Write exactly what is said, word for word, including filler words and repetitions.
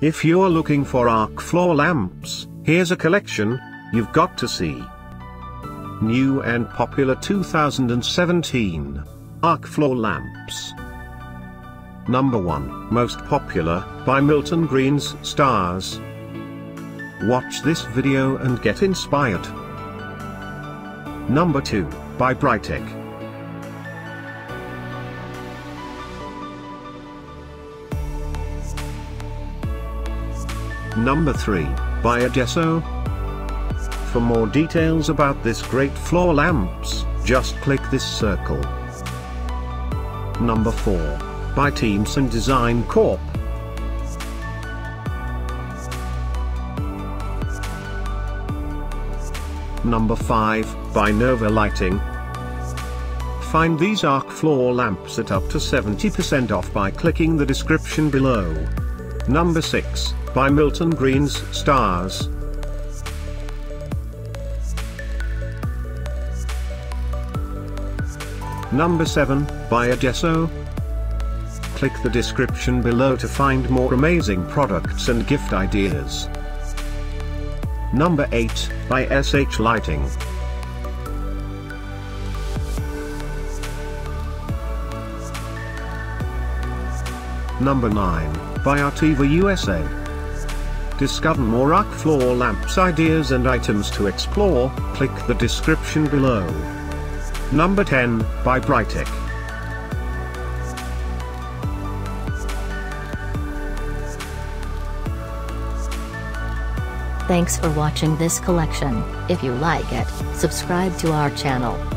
If you're looking for arc floor lamps, here's a collection you've got to see. New and popular two thousand seventeen arc floor lamps. Number one, Most Popular, by Milton Greens Stars. Watch this video and get inspired. Number two, by Brightech. Number three, by Adesso. For more details about this great floor lamps, just click this circle. Number four, by Teamson Design Corp. Number five, by Nova Lighting. Find these arc floor lamps at up to seventy percent off by clicking the description below. Number six, by Milton Greens Stars. Number seven, by Adesso. Click the description below to find more amazing products and gift ideas. Number eight, by S H Lighting. Number nine, by Artiva U S A. Discover more arc floor lamps ideas and items to explore, click the description below. Number ten, by Brightech. Thanks for watching this collection. If you like it, subscribe to our channel.